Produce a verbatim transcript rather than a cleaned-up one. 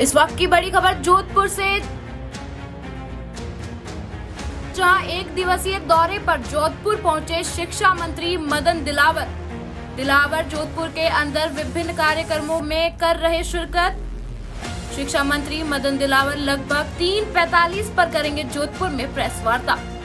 इस वक्त की बड़ी खबर जोधपुर से, जहां एक दिवसीय दौरे पर जोधपुर पहुंचे शिक्षा मंत्री मदन दिलावर। दिलावर जोधपुर के अंदर विभिन्न कार्यक्रमों में कर रहे शिरकत। शिक्षा मंत्री मदन दिलावर लगभग तीन पैंतालीस पर करेंगे जोधपुर में प्रेस वार्ता।